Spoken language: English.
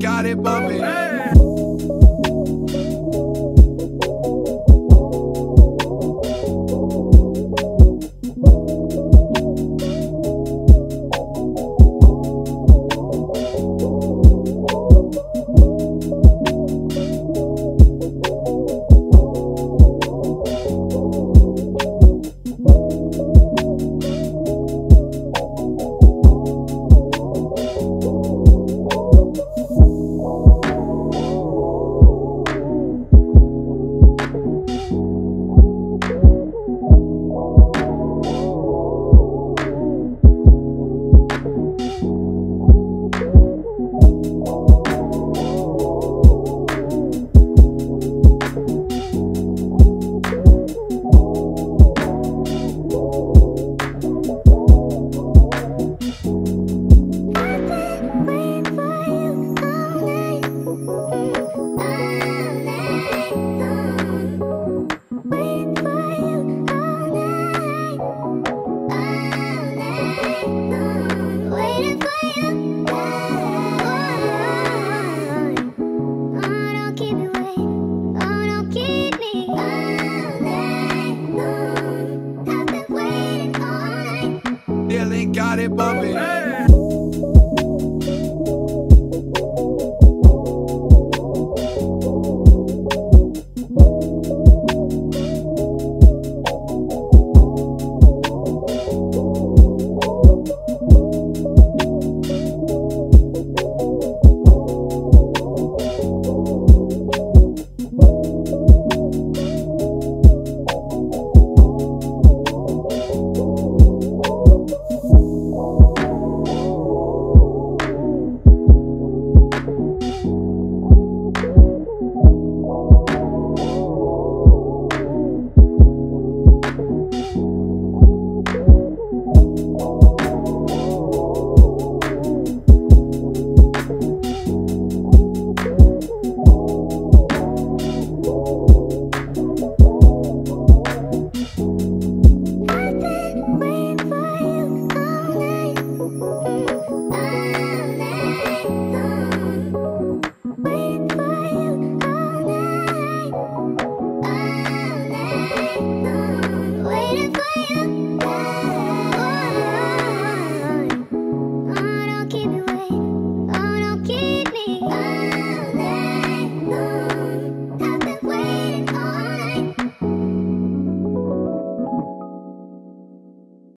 Got it bumping. Hey. Got it, but